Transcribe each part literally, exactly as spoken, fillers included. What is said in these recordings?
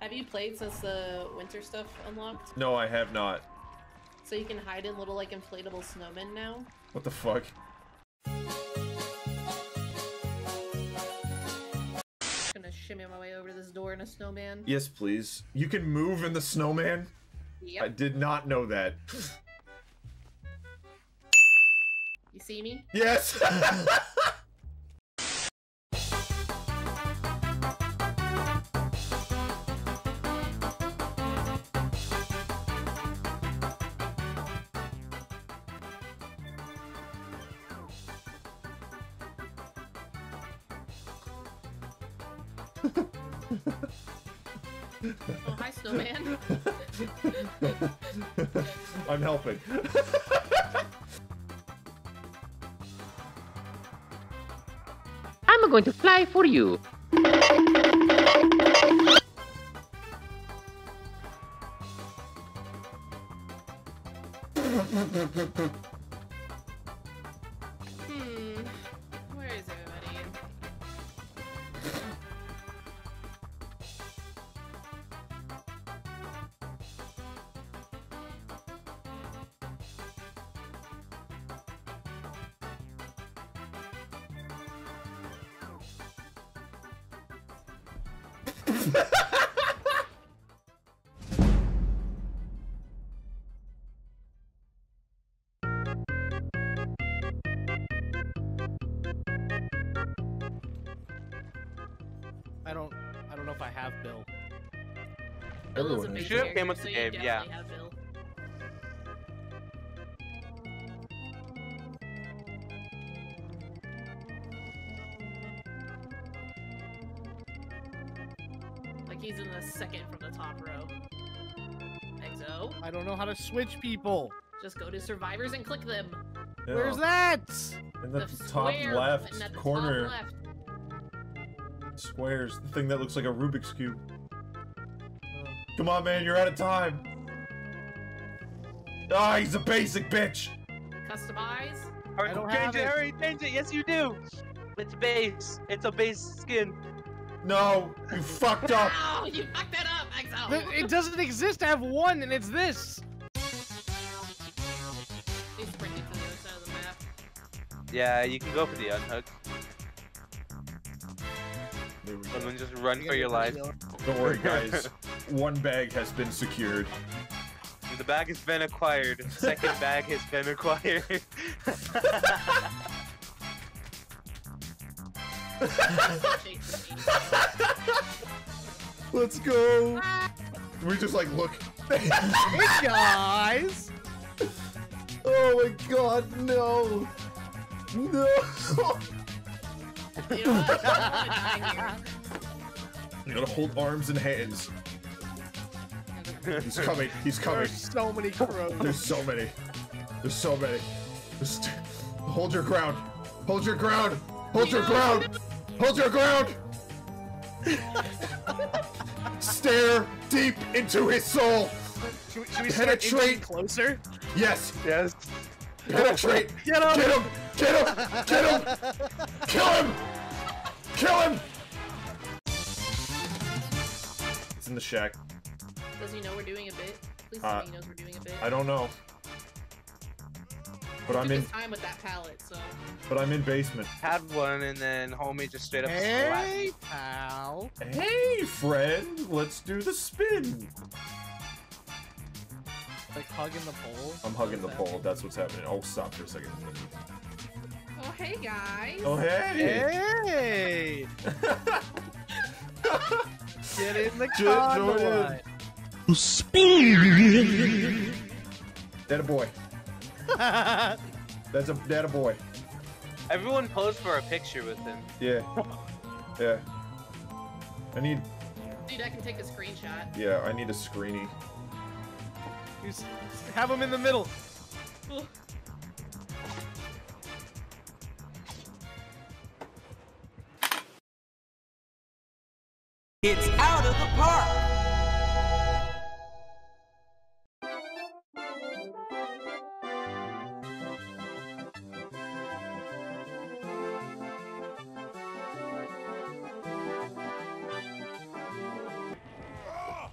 Have you played since the winter stuff unlocked? No, I have not. So you can hide in little, like, inflatable snowmen now? What the fuck? I'm gonna shimmy my way over to this door in a snowman. Yes, please. You can move in the snowman? Yep. I did not know that. You see me? Yes! Oh, hi, snowman. I'm helping. I'm going to fly for you. Hmm. Where is everybody? I don't I don't know if I have Bill. Everyone is. Should have came with the game, yeah. He's in the second from the top row. Exo. I don't know how to switch people. Just go to survivors and click them. Yeah. Where's that? In the, the top left the corner. Top left. Squares. The thing that looks like a Rubik's Cube. Uh, Come on, man. You're out of time. Ah, he's a basic bitch. Customize. Hurry, change it. it. Hurry, change it. Yes, you do. It's base. It's a base skin. No, you fucked up. No, you fucked that up, Exo. It doesn't exist. I have one, and it's this. He's sprinting to the other side of the map. Yeah, you can go for the unhook. There we go. And then just run for your life. Don't worry, guys. One bag has been secured. The bag has been acquired. Second bag has been acquired. Let's go. We just like look. Hey guys! Oh my god, no! No! You gotta hold arms and hands. He's coming. He's coming. There's so many crows. There's so many. There's so many. Just hold your ground. Hold your ground. Hold your ground. Hold your ground! Stare deep into his soul! Should we, should we penetrate closer? Yes! Yes! Penetrate! Get him! Get him! Get him! Get him! Kill him! Kill him! It's in the shack. Does he know we're doing a bit? Please tell uh, me he knows we're doing a bit. I don't know. But I'm in time with that pallet, so. But I'm in basement. Had one, and then homie just straight up. Hey, pal. Hey, friend. Let's do the spin. Like hugging the pole. I'm hugging the pole. That's what's happening. Oh, stop for a second. Oh, hey guys. Oh, hey. Hey. Get in the car. Spin. That a boy. That's a that a boy. Everyone posed for a picture with him. Yeah, yeah. I need. Dude, I can take a screenshot. Yeah, I need a screeny. Just have him in the middle. Ugh. It's out of the park.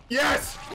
Yes!